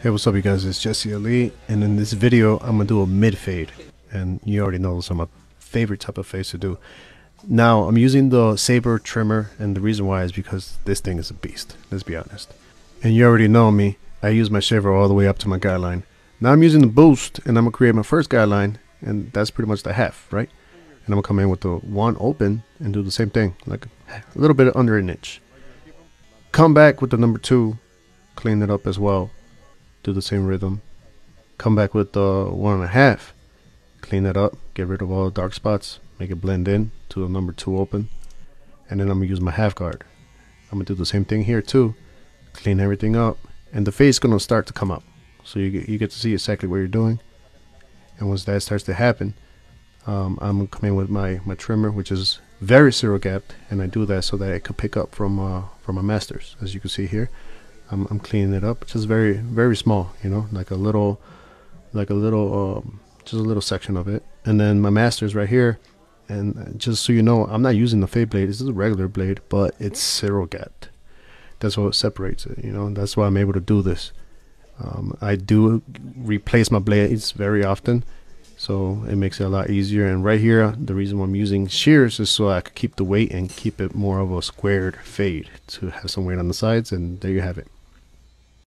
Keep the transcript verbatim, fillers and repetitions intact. Hey, what's up you guys, it's Jesse Ali, and in this video I'm gonna do a mid fade, and you already know those are my favorite type of fades to do. Now I'm using the Saber trimmer, and the reason why is because this thing is a beast, let's be honest. And you already know me, I use my shaver all the way up to my guideline. Now I'm using the boost, and I'm gonna create my first guideline, and that's pretty much the half, right? And I'm gonna come in with the one open and do the same thing, like a little bit under an inch. Come back with the number two, clean it up as well, do the same rhythm. Come back with the one and a half, clean it up, get rid of all the dark spots, make it blend in to the number two open, and then I'm gonna use my half guard. I'm gonna do the same thing here too, clean everything up, and the fade's gonna start to come up, so you get, you get to see exactly what you're doing. And once that starts to happen, um, I'm gonna come in with my my trimmer, which is very zero gapped, and I do that so that it could pick up from uh, from my masters, as you can see here. I'm, I'm cleaning it up, just very very small, you know, like a little like a little um, just a little section of it. And then my masters right here, and just so you know, I'm not using the fade blade, this is a regular blade, but it's zero gapped. That's what separates it, you know, that's why I'm able to do this. um, I do replace my blades very often, so it makes it a lot easier. And right here, the reason why I'm using shears is so I could keep the weight and keep it more of a squared fade to have some weight on the sides. And there you have it.